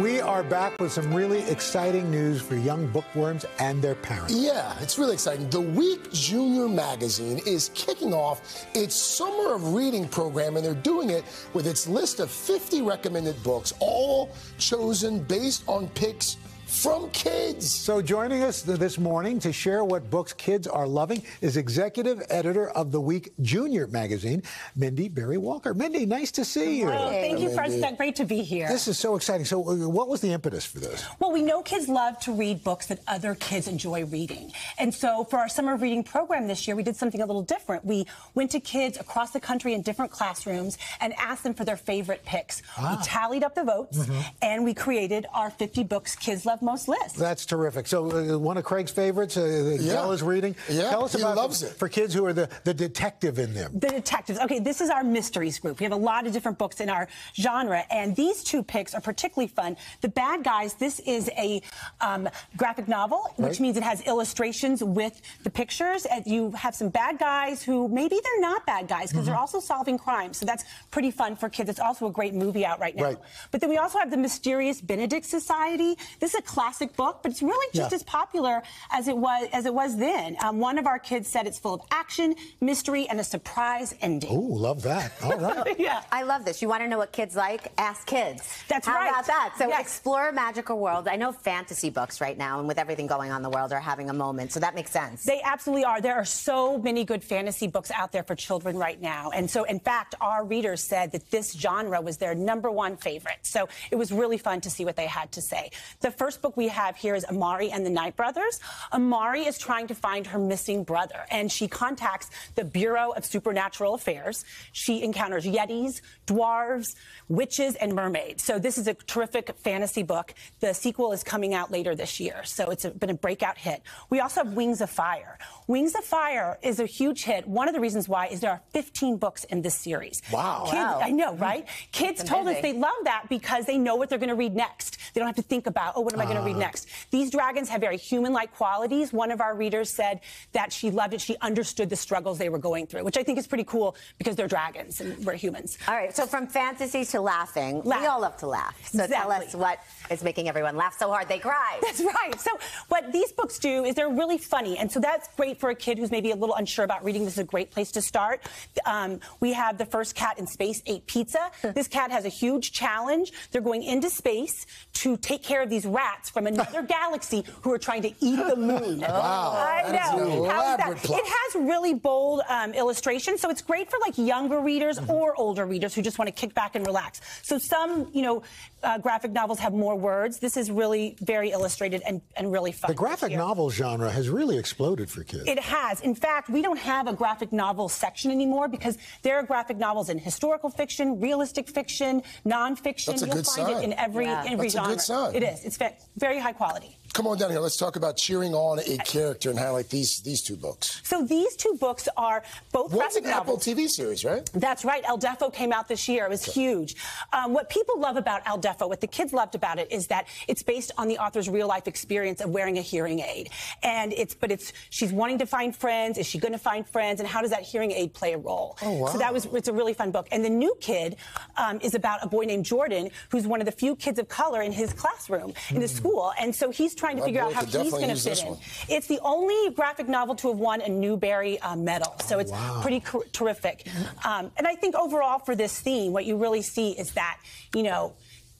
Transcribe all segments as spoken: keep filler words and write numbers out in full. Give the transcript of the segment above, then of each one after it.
We are back with some really exciting news for young bookworms and their parents. Yeah, it's really exciting. The Week Junior Magazine is kicking off its Summer of Reading program, and they're doing it with its list of fifty recommended books, all chosen based on picks from kids. So joining us this morning to share what books kids are loving is executive editor of The Week Junior Magazine, Mindy Berry-Walker. Mindy, nice to see you. Oh, thank hey, you, Mindy. It's great to be here. This is so exciting. So what was the impetus for this? Well, we know kids love to read books that other kids enjoy reading. And so for our summer reading program this year, we did something a little different. We went to kids across the country in different classrooms and asked them for their favorite picks. Ah. We tallied up the votes, mm-hmm. and we created our fifty books kids love most lists. That's terrific. So uh, one of Craig's favorites, uh, yeah. Dell is reading. Yeah, Tell us he about loves it. For kids who are the, the detective in them. The detectives. Okay, this is our mysteries group. We have a lot of different books in our genre, and these two picks are particularly fun. The Bad Guys, this is a um, graphic novel, which right. means it has illustrations with the pictures, and you have some bad guys who maybe they're not bad guys, because mm-hmm. they're also solving crimes, so that's pretty fun for kids. It's also a great movie out right now. Right. But then we also have The Mysterious Benedict Society. This is a classic book, but it's really just yeah. as popular as it was as it was then. Um, one of our kids said it's full of action, mystery, and a surprise ending. Ooh, love that. All right. yeah. I love this. You want to know what kids like? Ask kids. That's How right. How about that? So yes. explore a magical world. I know fantasy books right now, and with everything going on in the world, are having a moment, so that makes sense. They absolutely are. There are so many good fantasy books out there for children right now, and so, in fact, our readers said that this genre was their number one favorite, so it was really fun to see what they had to say. The first The first book we have here is Amari and the Night Brothers. Amari is trying to find her missing brother, and she contacts the Bureau of Supernatural Affairs. She encounters yetis, dwarves, witches, and mermaids. So this is a terrific fantasy book. The sequel is coming out later this year, so it's a, been a breakout hit. We also have Wings of Fire. Wings of Fire is a huge hit. One of the reasons why is there are fifteen books in this series. Wow. Kids, wow. I know, right? Kids told us they love that because they know what they're going to read next. They don't have to think about, oh, what am I going to read next? These dragons have very human-like qualities. One of our readers said that she loved it. She understood the struggles they were going through, which I think is pretty cool because they're dragons and we're humans. All right, so from fantasy to laughing, laugh. we all love to laugh. So exactly. tell us what is making everyone laugh so hard they cry. That's right. So what these books do is they're really funny, and so that's great for a kid who's maybe a little unsure about reading. This is a great place to start. Um, we have The First Cat in Space Ate Pizza. This cat has a huge challenge. They're going into space to take care of these rats from another galaxy who are trying to eat the moon. Wow. I know. How is that? Plot. It has really bold um, illustrations, so it's great for like younger readers mm-hmm. or older readers who just want to kick back and relax. So some, you know, uh, graphic novels have more words. This is really very illustrated and, and really fun. The graphic novel genre has really exploded for kids. It has. In fact, we don't have a graphic novel section anymore because there are graphic novels in historical fiction, realistic fiction, nonfiction. That's a You'll good find sign. It in every, yeah. every That's genre. Good sign. It is. It's very high quality. Come on down here. Let's talk about cheering on a character and highlight these these two books. So these two books are both One's graphic an novels. Apple T V series, right? That's right. El Defo came out this year. It was okay. huge. Um, what people love about El Defo, what the kids loved about it, is that it's based on the author's real life experience of wearing a hearing aid. And it's but it's she's wanting to find friends. Is she going to find friends? And how does that hearing aid play a role? Oh wow! So that was it's a really fun book. And The New Kid um, is about a boy named Jordan who's one of the few kids of color in his classroom mm. in the school, and so he's trying to figure out how he's going to fit in. It's the only graphic novel to have won a Newbery uh, medal, so it's wow. pretty terrific. Um, and I think overall for this theme, what you really see is that, you know,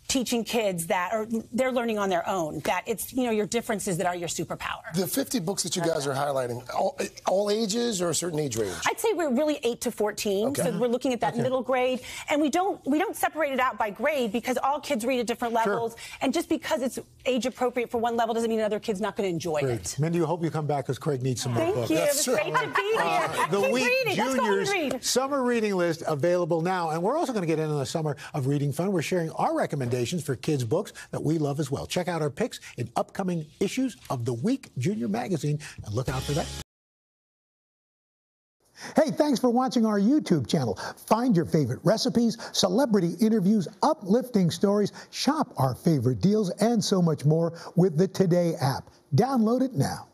teaching kids that, or they're learning on their own, that it's, you know, your differences that are your superpower. The fifty books that you guys are highlighting, all, all ages or a certain age range? I'd say we're really eight to fourteen, okay. so we're looking at that okay. middle grade, and we don't we don't separate it out by grade because all kids read at different levels, sure. and just because it's age appropriate for one level doesn't mean another kid's not going to enjoy great. It. Mindy, I hope you come back because Craig needs some more Thank books. Thank you. That's it was true. Great to be here. Uh, the Keep Week reading. Junior's read. Summer Reading List available now, and we're also going to get into the Summer of Reading Fun. We're sharing our recommendations for kids' books that we love as well. Check out our picks in upcoming issues of The Week Junior Magazine and look out for that. Hey, thanks for watching our YouTube channel. Find your favorite recipes, celebrity interviews, uplifting stories, shop our favorite deals, and so much more with the TODAY app. Download it now.